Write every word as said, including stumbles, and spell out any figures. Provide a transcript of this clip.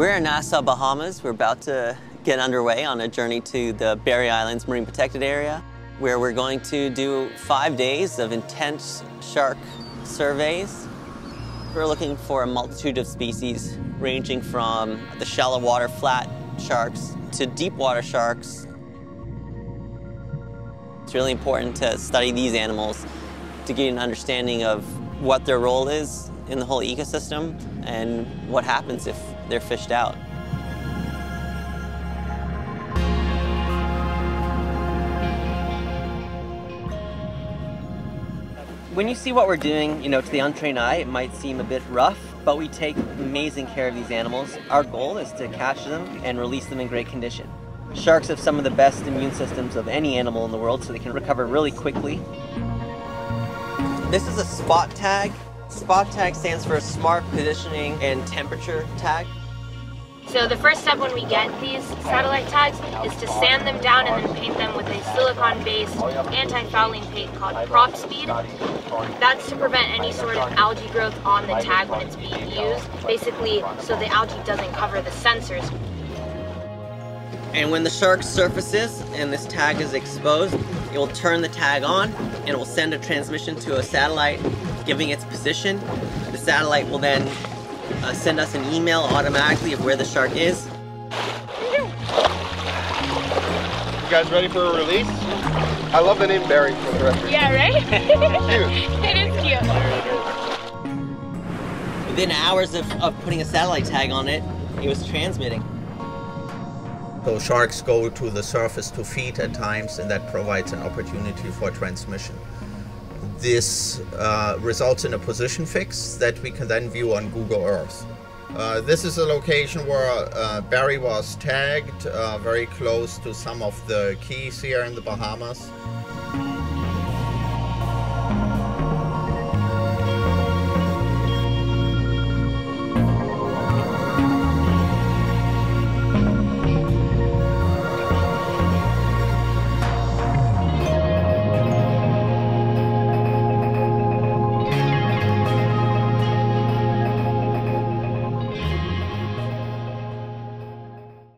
We're in Nassau, Bahamas. We're about to get underway on a journey to the Berry Islands Marine Protected Area, where we're going to do five days of intense shark surveys. We're looking for a multitude of species, ranging from the shallow water flat sharks to deep water sharks. It's really important to study these animals to get an understanding of what their role is in the whole ecosystem and what happens if they're fished out. When you see what we're doing, you know, to the untrained eye, it might seem a bit rough, but we take amazing care of these animals. Our goal is to catch them and release them in great condition. Sharks have some of the best immune systems of any animal in the world, so they can recover really quickly. This is a spot tag. Spot tag stands for smart positioning and temperature tag. So the first step when we get these satellite tags is to sand them down and then paint them with a silicone-based anti-fouling paint called PropSpeed. That's to prevent any sort of algae growth on the tag when it's being used, basically so the algae doesn't cover the sensors. And when the shark surfaces and this tag is exposed, it will turn the tag on and it will send a transmission to a satellite giving its position. The satellite will then Uh, send us an email automatically of where the shark is. You guys ready for a release? I love the name Berry for the record. Yeah, right? Cute. It is cute. Within hours of, of putting a satellite tag on it, it was transmitting. So sharks go to the surface to feed at times, and that provides an opportunity for transmission. This uh, results in a position fix that we can then view on Google Earth. Uh, this is a location where uh, Berry was tagged, uh, very close to some of the keys here in the Bahamas.